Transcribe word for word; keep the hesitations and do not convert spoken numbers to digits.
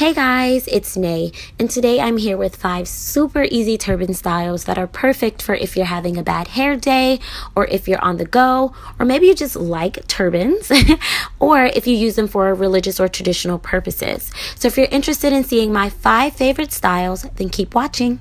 Hey guys, it's Nae, and today I'm here with five super easy turban styles that are perfect for if you're having a bad hair day, or if you're on the go, or maybe you just like turbans, or if you use them for religious or traditional purposes. So if you're interested in seeing my five favorite styles, then keep watching.